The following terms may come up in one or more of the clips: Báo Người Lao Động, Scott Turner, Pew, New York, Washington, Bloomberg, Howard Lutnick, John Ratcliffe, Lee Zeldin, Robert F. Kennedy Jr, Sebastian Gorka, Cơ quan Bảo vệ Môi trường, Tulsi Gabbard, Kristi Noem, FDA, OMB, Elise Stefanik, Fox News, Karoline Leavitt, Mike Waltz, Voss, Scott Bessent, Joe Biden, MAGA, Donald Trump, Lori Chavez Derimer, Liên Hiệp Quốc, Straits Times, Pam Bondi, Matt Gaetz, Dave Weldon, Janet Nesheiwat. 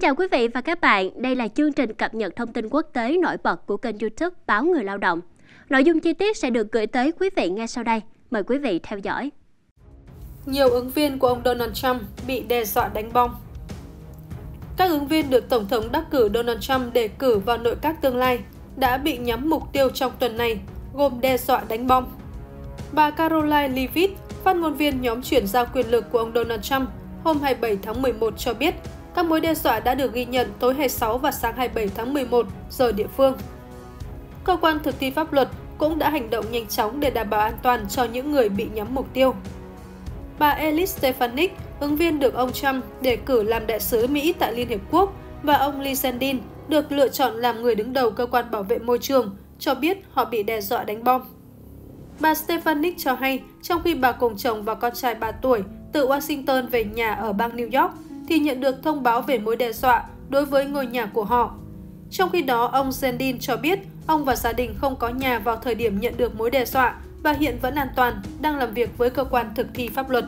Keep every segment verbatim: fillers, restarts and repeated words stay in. chào quý vị và các bạn, đây là chương trình cập nhật thông tin quốc tế nổi bật của kênh YouTube Báo Người Lao Động. Nội dung chi tiết sẽ được gửi tới quý vị ngay sau đây. Mời quý vị theo dõi. Nhiều ứng viên của ông Donald Trump bị đe dọa đánh bom. Các ứng viên được Tổng thống đắc cử Donald Trump đề cử vào nội các tương lai đã bị nhắm mục tiêu trong tuần này, gồm đe dọa đánh bom. Bà Karoline Leavitt, phát ngôn viên nhóm chuyển giao quyền lực của ông Donald Trump, hôm hai mươi bảy tháng mười một cho biết các mối đe dọa đã được ghi nhận tối hai mươi sáu và sáng hai mươi bảy tháng mười một giờ địa phương. Cơ quan thực thi pháp luật cũng đã hành động nhanh chóng để đảm bảo an toàn cho những người bị nhắm mục tiêu. Bà Elise Stefanik, ứng viên được ông Trump đề cử làm đại sứ Mỹ tại Liên Hiệp Quốc, và ông Lee Zeldin được lựa chọn làm người đứng đầu cơ quan bảo vệ môi trường, cho biết họ bị đe dọa đánh bom. Bà Stefanik cho hay, trong khi bà cùng chồng và con trai ba tuổi từ Washington về nhà ở bang New York, thì nhận được thông báo về mối đe dọa đối với ngôi nhà của họ. Trong khi đó, ông Zeldin cho biết ông và gia đình không có nhà vào thời điểm nhận được mối đe dọa và hiện vẫn an toàn, đang làm việc với cơ quan thực thi pháp luật.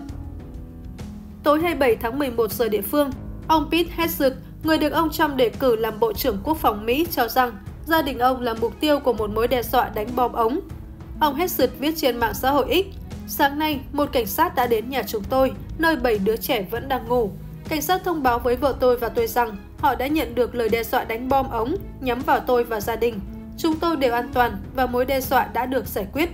Tối hai mươi bảy tháng mười một giờ địa phương, ông Pete Hegseth, người được ông Trump đề cử làm Bộ trưởng Quốc phòng Mỹ, cho rằng gia đình ông là mục tiêu của một mối đe dọa đánh bom ống. Ông Hegseth viết trên mạng xã hội X, "Sáng nay, một cảnh sát đã đến nhà chúng tôi, nơi bảy đứa trẻ vẫn đang ngủ. Cảnh sát thông báo với vợ tôi và tôi rằng họ đã nhận được lời đe dọa đánh bom ống nhắm vào tôi và gia đình. Chúng tôi đều an toàn và mối đe dọa đã được giải quyết."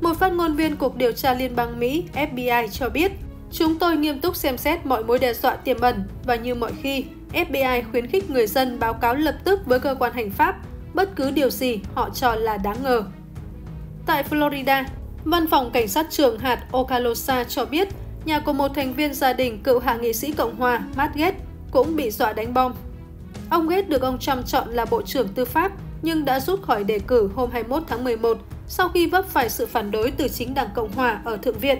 Một phát ngôn viên Cục Điều tra Liên bang Mỹ F B I cho biết, "Chúng tôi nghiêm túc xem xét mọi mối đe dọa tiềm ẩn và như mọi khi, F B I khuyến khích người dân báo cáo lập tức với cơ quan hành pháp bất cứ điều gì họ cho là đáng ngờ." Tại Florida, Văn phòng Cảnh sát trưởng hạt Ocala cho biết nhà của một thành viên gia đình cựu hạ nghị sĩ Cộng hòa Matt Gaetz cũng bị dọa đánh bom. Ông Gaetz được ông Trump chọn là Bộ trưởng Tư pháp nhưng đã rút khỏi đề cử hôm hai mươi mốt tháng mười một sau khi vấp phải sự phản đối từ chính Đảng Cộng hòa ở Thượng viện.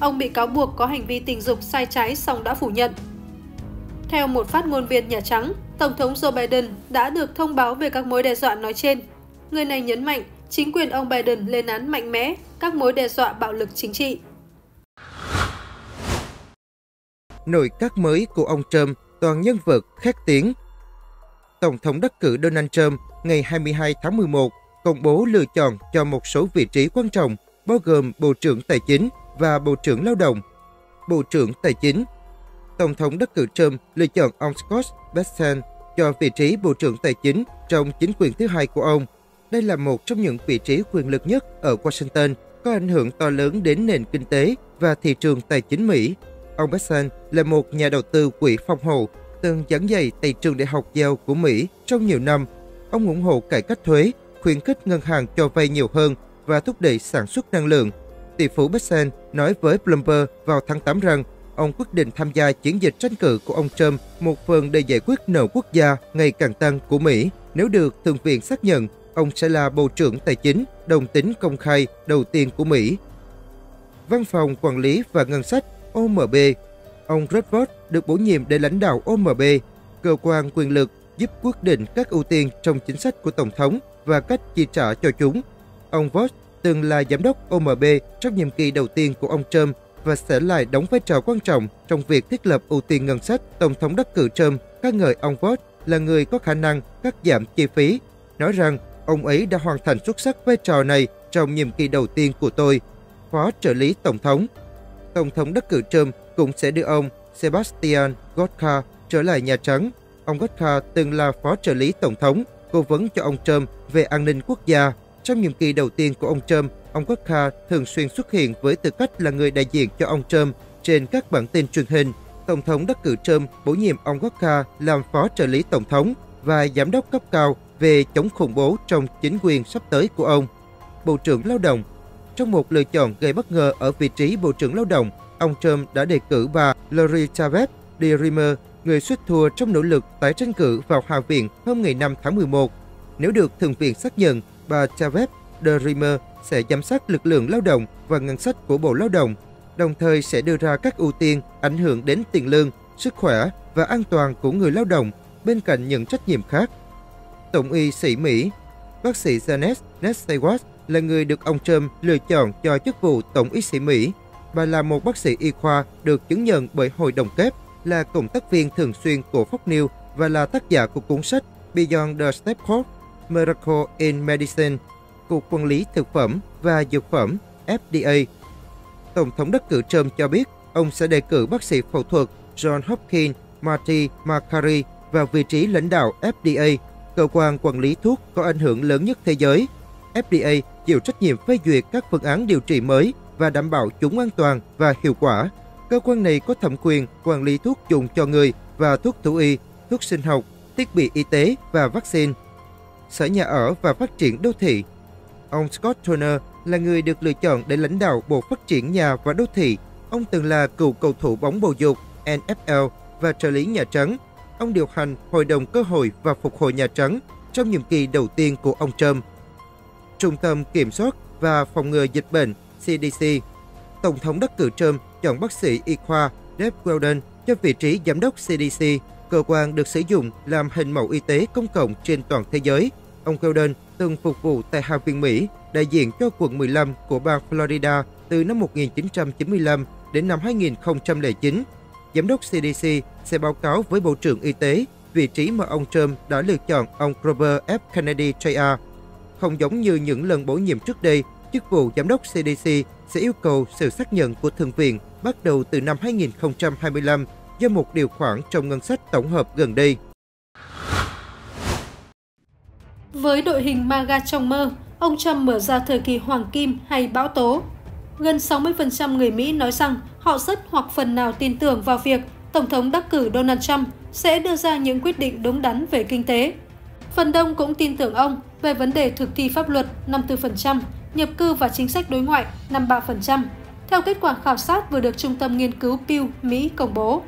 Ông bị cáo buộc có hành vi tình dục sai trái song đã phủ nhận. Theo một phát ngôn viên Nhà Trắng, Tổng thống Joe Biden đã được thông báo về các mối đe dọa nói trên. Người này nhấn mạnh chính quyền ông Biden lên án mạnh mẽ các mối đe dọa bạo lực chính trị. Nội các mới của ông Trump toàn nhân vật khác tiếng. Tổng thống đắc cử Donald Trump ngày hai mươi hai tháng mười một công bố lựa chọn cho một số vị trí quan trọng, bao gồm Bộ trưởng Tài chính và Bộ trưởng Lao động. Bộ trưởng Tài chính, Tổng thống đắc cử Trump lựa chọn ông Scott Bessent cho vị trí Bộ trưởng Tài chính trong chính quyền thứ hai của ông. Đây là một trong những vị trí quyền lực nhất ở Washington, có ảnh hưởng to lớn đến nền kinh tế và thị trường tài chính Mỹ. Ông Bessent là một nhà đầu tư quỹ phòng hộ, từng giảng dạy tại trường đại học Yale của Mỹ trong nhiều năm. Ông ủng hộ cải cách thuế, khuyến khích ngân hàng cho vay nhiều hơn và thúc đẩy sản xuất năng lượng. Tỷ phú Bessent nói với Bloomberg vào tháng tám rằng ông quyết định tham gia chiến dịch tranh cử của ông Trump một phần để giải quyết nợ quốc gia ngày càng tăng của Mỹ. Nếu được Thượng viện xác nhận, ông sẽ là Bộ trưởng Tài chính đồng tính công khai đầu tiên của Mỹ. Văn phòng Quản lý và Ngân sách O M B. Ông Robert được bổ nhiệm để lãnh đạo O M B, cơ quan quyền lực giúp quyết định các ưu tiên trong chính sách của Tổng thống và cách chi trả cho chúng. Ông Voss từng là giám đốc O M B trong nhiệm kỳ đầu tiên của ông Trump và sẽ lại đóng vai trò quan trọng trong việc thiết lập ưu tiên ngân sách. Tổng thống đắc cử Trump ca ngợi ông Voss là người có khả năng cắt giảm chi phí, nói rằng ông ấy đã hoàn thành xuất sắc vai trò này trong nhiệm kỳ đầu tiên của tôi. Phó trợ lý Tổng thống. Tổng thống đắc cử Trump cũng sẽ đưa ông Sebastian Gorka trở lại Nhà Trắng. Ông Gorka từng là phó trợ lý Tổng thống, cố vấn cho ông Trump về an ninh quốc gia. Trong nhiệm kỳ đầu tiên của ông Trump, ông Gorka thường xuyên xuất hiện với tư cách là người đại diện cho ông Trump trên các bản tin truyền hình. Tổng thống đắc cử Trump bổ nhiệm ông Gorka làm phó trợ lý Tổng thống và giám đốc cấp cao về chống khủng bố trong chính quyền sắp tới của ông. Bộ trưởng Lao động. Trong một lựa chọn gây bất ngờ ở vị trí Bộ trưởng Lao động, ông Trump đã đề cử bà Lori Chavez Derimer, người xuất thua trong nỗ lực tái tranh cử vào Hạ viện hôm ngày năm tháng mười một. Nếu được Thượng viện xác nhận, bà Chavez Derimer sẽ giám sát lực lượng lao động và ngân sách của Bộ Lao động, đồng thời sẽ đưa ra các ưu tiên ảnh hưởng đến tiền lương, sức khỏe và an toàn của người lao động, bên cạnh những trách nhiệm khác. Tổng y sĩ Mỹ. Bác sĩ Janet Nesheiwat là người được ông Trump lựa chọn cho chức vụ Tổng y sĩ Mỹ. Bà là một bác sĩ y khoa được chứng nhận bởi Hội đồng Kép, là cộng tác viên thường xuyên của Fox News và là tác giả của cuốn sách Beyond the Step Code, Miracle in Medicine, Cục Quản lý Thực phẩm và Dược phẩm F D A. Tổng thống đắc cử Trump cho biết ông sẽ đề cử bác sĩ phẫu thuật John Hopkins-Marty Makary vào vị trí lãnh đạo F D A, cơ quan quản lý thuốc có ảnh hưởng lớn nhất thế giới. F D A chịu trách nhiệm phê duyệt các phương án điều trị mới và đảm bảo chúng an toàn và hiệu quả. Cơ quan này có thẩm quyền quản lý thuốc dùng cho người và thuốc thú y, thuốc sinh học, thiết bị y tế và vaccine. Sở Nhà ở và Phát triển Đô thị. Ông Scott Turner là người được lựa chọn để lãnh đạo Bộ Phát triển Nhà và Đô thị. Ông từng là cựu cầu thủ bóng bầu dục N F L và trợ lý Nhà Trắng. Ông điều hành Hội đồng Cơ hội và Phục hồi Nhà Trắng trong nhiệm kỳ đầu tiên của ông Trump. Trung tâm Kiểm soát và Phòng ngừa Dịch bệnh C D C. Tổng thống đắc cử Trump chọn bác sĩ y khoa Dave Weldon cho vị trí giám đốc C D C, cơ quan được sử dụng làm hình mẫu y tế công cộng trên toàn thế giới. Ông Weldon từng phục vụ tại Hạ viện Mỹ, đại diện cho quận mười lăm của bang Florida từ năm một nghìn chín trăm chín mươi lăm đến năm hai nghìn không trăm lẻ chín. Giám đốc C D C sẽ báo cáo với Bộ trưởng Y tế, vị trí mà ông Trump đã lựa chọn ông Robert F. Kennedy Jr. Không giống như những lần bổ nhiệm trước đây, chức vụ giám đốc C D C sẽ yêu cầu sự xác nhận của Thượng viện bắt đầu từ năm hai nghìn không trăm hai mươi lăm do một điều khoản trong ngân sách tổng hợp gần đây. Với đội hình MAGA trong mơ, ông Trump mở ra thời kỳ hoàng kim hay bão tố. Gần sáu mươi phần trăm người Mỹ nói rằng họ rất hoặc phần nào tin tưởng vào việc Tổng thống đắc cử Donald Trump sẽ đưa ra những quyết định đúng đắn về kinh tế. Phần đông cũng tin tưởng ông về vấn đề thực thi pháp luật năm mươi tư phần trăm, nhập cư và chính sách đối ngoại năm mươi ba phần trăm, theo kết quả khảo sát vừa được Trung tâm Nghiên cứu Pew, Mỹ công bố.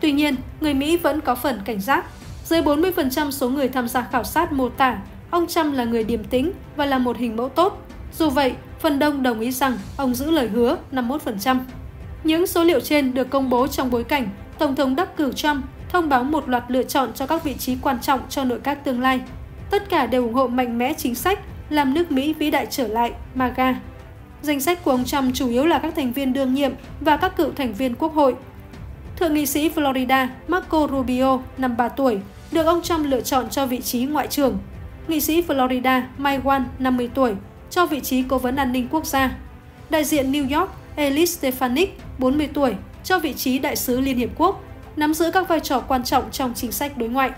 Tuy nhiên, người Mỹ vẫn có phần cảnh giác. Dưới bốn mươi phần trăm số người tham gia khảo sát mô tả, ông Trump là người điềm tĩnh và là một hình mẫu tốt. Dù vậy, phần đông đồng ý rằng ông giữ lời hứa năm mươi mốt phần trăm. Những số liệu trên được công bố trong bối cảnh Tổng thống đắc cử Trump thông báo một loạt lựa chọn cho các vị trí quan trọng cho nội các tương lai. Tất cả đều ủng hộ mạnh mẽ chính sách làm nước Mỹ vĩ đại trở lại, MAGA. Danh sách của ông Trump chủ yếu là các thành viên đương nhiệm và các cựu thành viên quốc hội. Thượng nghị sĩ Florida Marco Rubio, năm mươi ba tuổi, được ông Trump lựa chọn cho vị trí ngoại trưởng. Nghị sĩ Florida Mike Waltz, năm mươi tuổi, cho vị trí cố vấn an ninh quốc gia. Đại diện New York Elise Stefanik, bốn mươi tuổi, cho vị trí đại sứ Liên Hiệp Quốc, nắm giữ các vai trò quan trọng trong chính sách đối ngoại.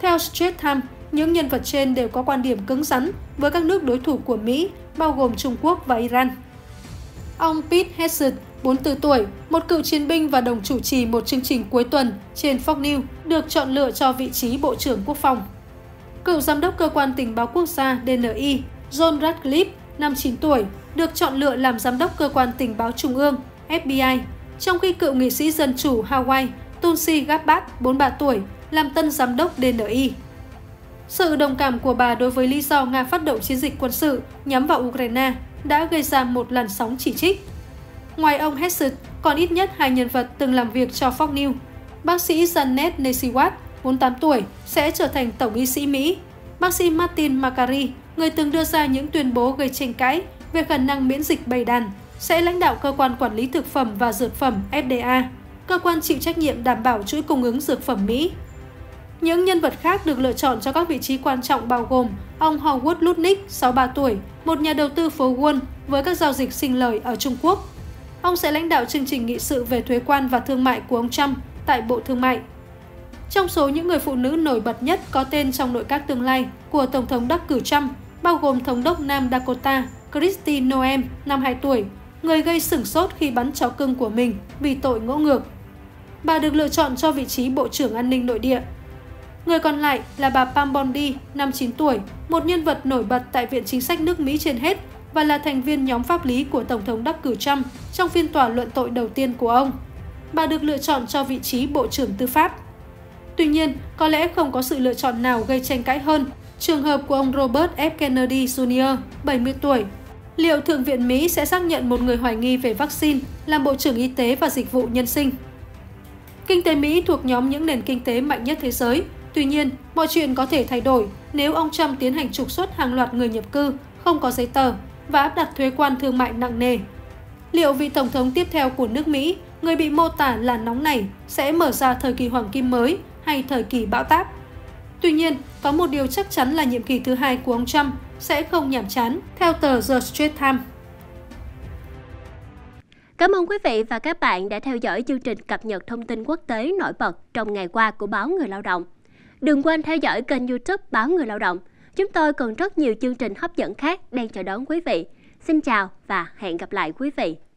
Theo Straits Times, những nhân vật trên đều có quan điểm cứng rắn với các nước đối thủ của Mỹ, bao gồm Trung Quốc và Iran. Ông Pete Hegseth, bốn mươi tư tuổi, một cựu chiến binh và đồng chủ trì một chương trình cuối tuần trên Fox News, được chọn lựa cho vị trí Bộ trưởng Quốc phòng. Cựu giám đốc cơ quan tình báo quốc gia D N I, John Ratcliffe, năm mươi chín tuổi, được chọn lựa làm giám đốc cơ quan tình báo trung ương F B I, trong khi cựu nghị sĩ dân chủ Hawaii Tulsi Gabbard, bốn mươi ba tuổi, làm tân giám đốc D N I. Sự đồng cảm của bà đối với lý do Nga phát động chiến dịch quân sự nhắm vào Ukraine đã gây ra một làn sóng chỉ trích. Ngoài ông Hegseth, còn ít nhất hai nhân vật từng làm việc cho Fox News. Bác sĩ Janet Nesheiwat, bốn mươi tám tuổi, sẽ trở thành Tổng y sĩ Mỹ. Bác sĩ Martin Makary, người từng đưa ra những tuyên bố gây tranh cãi về khả năng miễn dịch bầy đàn, sẽ lãnh đạo Cơ quan Quản lý Thực phẩm và Dược phẩm F D A, cơ quan chịu trách nhiệm đảm bảo chuỗi cung ứng dược phẩm Mỹ. Những nhân vật khác được lựa chọn cho các vị trí quan trọng bao gồm ông Howard Lutnick, sáu mươi ba tuổi, một nhà đầu tư phố Wall với các giao dịch sinh lời ở Trung Quốc. Ông sẽ lãnh đạo chương trình nghị sự về thuế quan và thương mại của ông Trump tại Bộ Thương mại. Trong số những người phụ nữ nổi bật nhất có tên trong nội các tương lai của Tổng thống đắc cử Trump, bao gồm Thống đốc Nam Dakota Kristi Noem, năm mươi hai tuổi, người gây sửng sốt khi bắn chó cưng của mình vì tội ngỗ ngược. Bà được lựa chọn cho vị trí Bộ trưởng An ninh Nội địa. Người còn lại là bà Pam Bondi, năm mươi chín tuổi, một nhân vật nổi bật tại Viện Chính sách nước Mỹ trên hết và là thành viên nhóm pháp lý của Tổng thống đắc cử Trump trong phiên tòa luận tội đầu tiên của ông. Bà được lựa chọn cho vị trí Bộ trưởng Tư pháp. Tuy nhiên, có lẽ không có sự lựa chọn nào gây tranh cãi hơn trường hợp của ông Robert F. Kennedy Jr, bảy mươi tuổi. Liệu Thượng viện Mỹ sẽ xác nhận một người hoài nghi về vaccine làm Bộ trưởng Y tế và Dịch vụ Nhân sinh? Kinh tế Mỹ thuộc nhóm những nền kinh tế mạnh nhất thế giới. Tuy nhiên, mọi chuyện có thể thay đổi nếu ông Trump tiến hành trục xuất hàng loạt người nhập cư không có giấy tờ và áp đặt thuế quan thương mại nặng nề. Liệu vị Tổng thống tiếp theo của nước Mỹ người bị mô tả là nóng này sẽ mở ra thời kỳ hoàng kim mới hay thời kỳ bão táp. Tuy nhiên, có một điều chắc chắn là nhiệm kỳ thứ hai của ông Trump sẽ không nhàm chán, theo tờ The Straits Times. Cảm ơn quý vị và các bạn đã theo dõi chương trình cập nhật thông tin quốc tế nổi bật trong ngày qua của Báo Người Lao Động. Đừng quên theo dõi kênh YouTube Báo Người Lao Động. Chúng tôi còn rất nhiều chương trình hấp dẫn khác đang chờ đón quý vị. Xin chào và hẹn gặp lại quý vị!